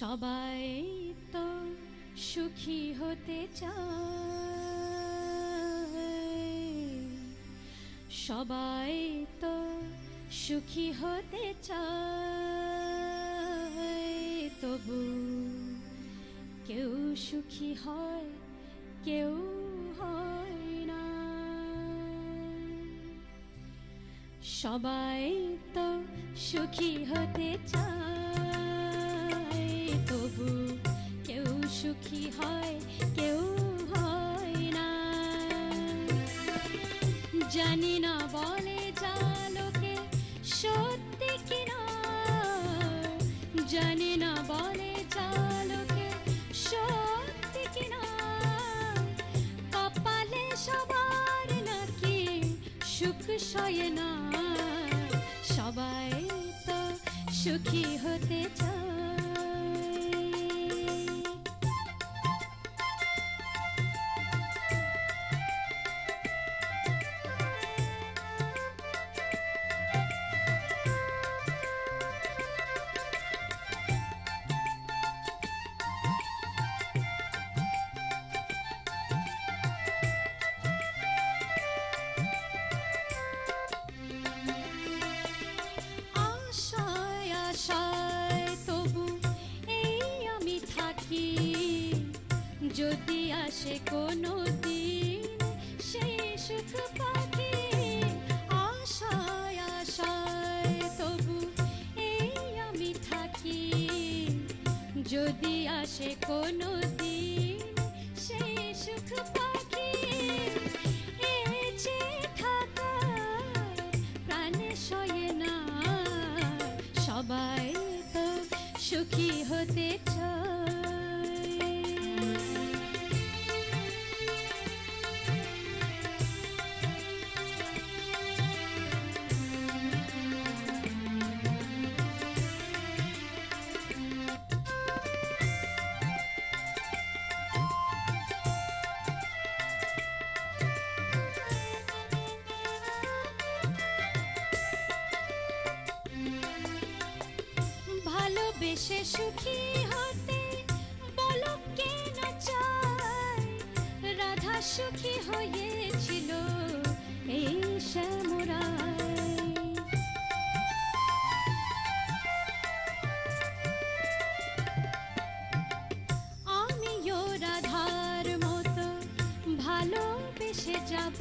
সবাই তো সুখী হতে চায়, সবাই তো সুখী হতে চায়, তবু কেউ সুখী হয় কেউ হয় না। সবাই তো সুখী হতে চায়, তবু কেউ সুখী হয় কেউ হয় না। জানি না বলে যা লোকে সত্যি কিনা, জানি না বলে যা লোকে সত্যি কিনা। কপালে সবার নাকি সুখ সয় না, সবাই তো সুখী হতে চায়। যদি আসে কোনো দিন সেই সুখ পাখি, আশায় আশায় তবু এই আমি থাকি। যদি আসে কোনো দিন সেই সুখ পাখি, এই যে থাকা প্রাণে সয়ে না। সবাই তো সুখী হতে চায়। বেশে সুখী হতে বলো কে না চায়, রাধা সুখী হয়েছিল এই শ্যামরায়। আমিও রাধার মতো ভালোবেসে যাব,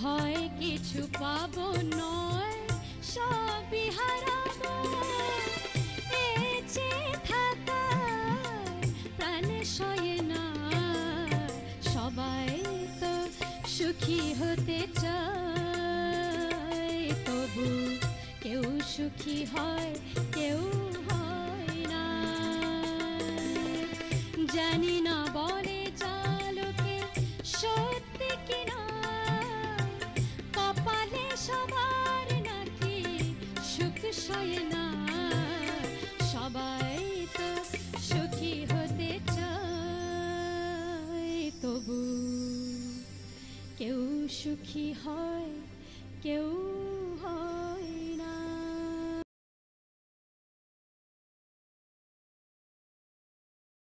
হয় কিছু পাবো নয় সবই হারাবো। সবাই তো সুখী হতে চায়, তবু কেউ সুখী হয় কেউ হয় না। জানি না বলে যা লোকে সত্যি কিনা, কপালে সবার নাকি সুখ সয় না। সবাই তো সুখী হতে চায়, তবু কেউ সুখী হয় কেউ